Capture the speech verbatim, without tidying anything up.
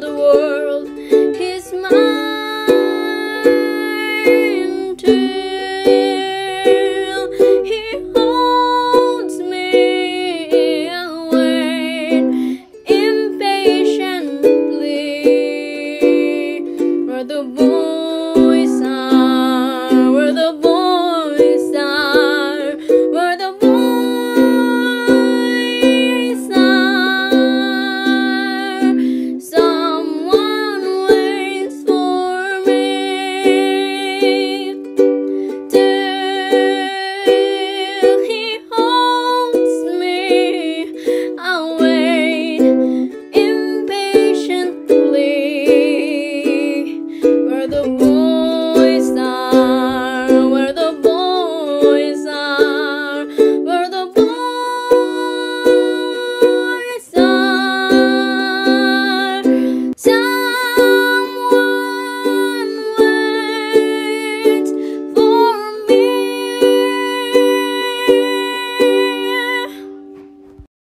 the world.